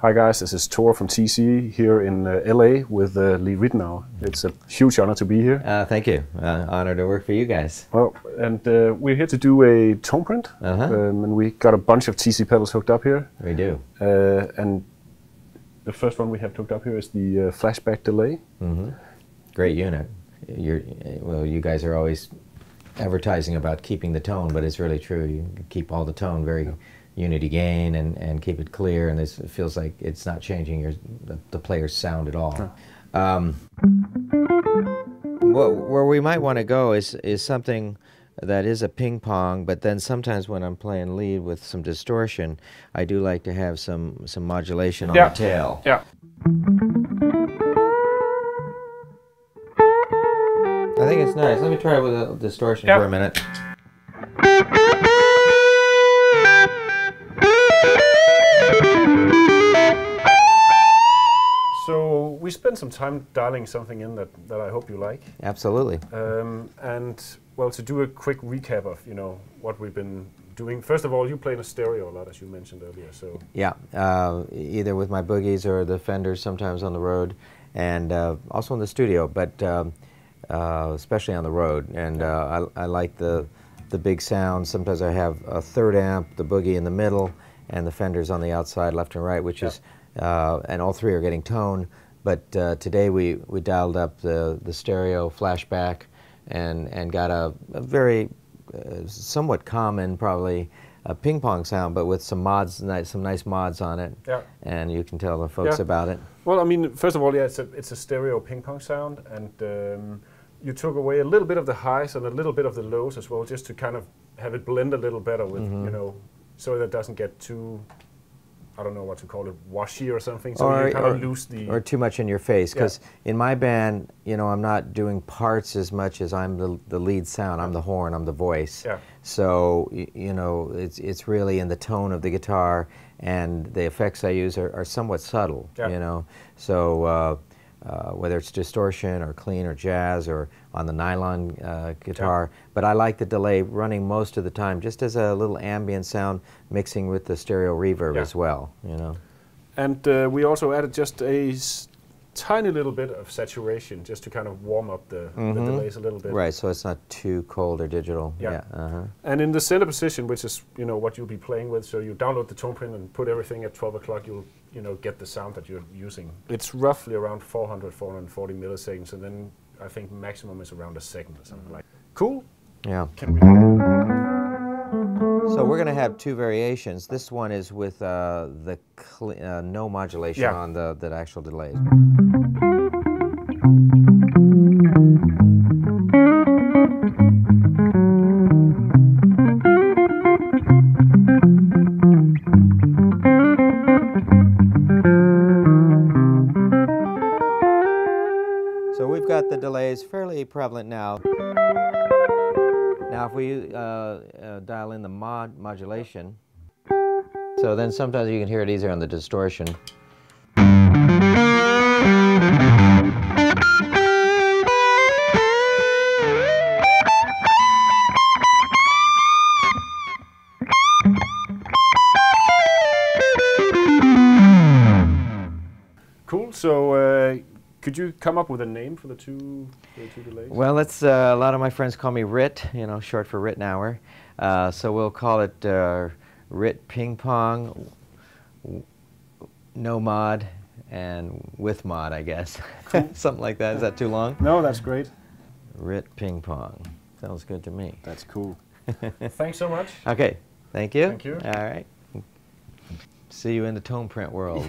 Hi guys, this is Tor from TC here in LA with Lee Ritenour. It's a huge honor to be here. Thank you. Honor to work for you guys. Well, and we're here to do a tone print, and we got a bunch of TC pedals hooked up here. We do. And the first one we have hooked up here is the Flashback delay. Mm-hmm. Great unit. Well, you guys are always advertising about keeping the tone, but it's really true. You keep all the tone very unity gain and keep it clear, and this feels like it's not changing the player's sound at all. Huh. Where we might want to go is something that is a ping pong, but then sometimes when I'm playing lead with some distortion, I do like to have some modulation on the tail. Yeah. I think it's nice. Let me try it with a distortion for a minute. We spent some time dialing something in that I hope you like. Absolutely. And well, to do a quick recap of what we've been doing. First of all, you play in a stereo a lot, as you mentioned earlier. So yeah, either with my boogies or the Fenders, sometimes on the road, and also in the studio, but especially on the road. And I like the big sound. Sometimes I have a third amp, the boogie in the middle, and the Fenders on the outside, left and right, which is and all three are getting tone. But today we dialed up the stereo Flashback and got a very somewhat common, probably, a ping pong sound, but with some mods, some nice mods on it. Yeah. And you can tell the folks about it. Well, I mean, first of all, yeah, it's a stereo ping pong sound, and you took away a little bit of the highs and a little bit of the lows as well, just to kind of have it blend a little better with, so that it doesn't get too, I don't know what to call it, washy or something, so you kind of lose the... Or too much in your face, because in my band, I'm not doing parts as much as I'm the lead sound. I'm the horn, I'm the voice. Yeah. So, it's really in the tone of the guitar, and the effects I use are somewhat subtle, So, whether it's distortion or clean or jazz or on the nylon guitar. Yeah. But I like the delay running most of the time, just as a little ambient sound mixing with the stereo reverb as well, And we also added just a tiny little bit of saturation just to kind of warm up the delays a little bit. Right, so it's not too cold or digital. Yeah. And in the center position, which is, what you'll be playing with, so you download the tone print and put everything at 12 o'clock, you'll, get the sound that you're using. It's roughly around 400, 440 milliseconds, and then I think maximum is around a second or something like that. Cool? Yeah. Can we... So we're going to have two variations. This one is with the no modulation on the actual delays. So we've got the delays fairly prevalent now. Now if we dial in the modulation, so then sometimes you can hear it easier on the distortion. Cool, so could you come up with a name for the two delays? Well, it's, a lot of my friends call me RIT, short for Ritenour. So we'll call it RIT Ping Pong, no mod, and with mod, I guess. Cool. Something like that. Is that too long? No, that's great. RIT Ping Pong. Sounds good to me. That's cool. Thanks so much. Okay. Thank you. Thank you. All right. See you in the tone print world.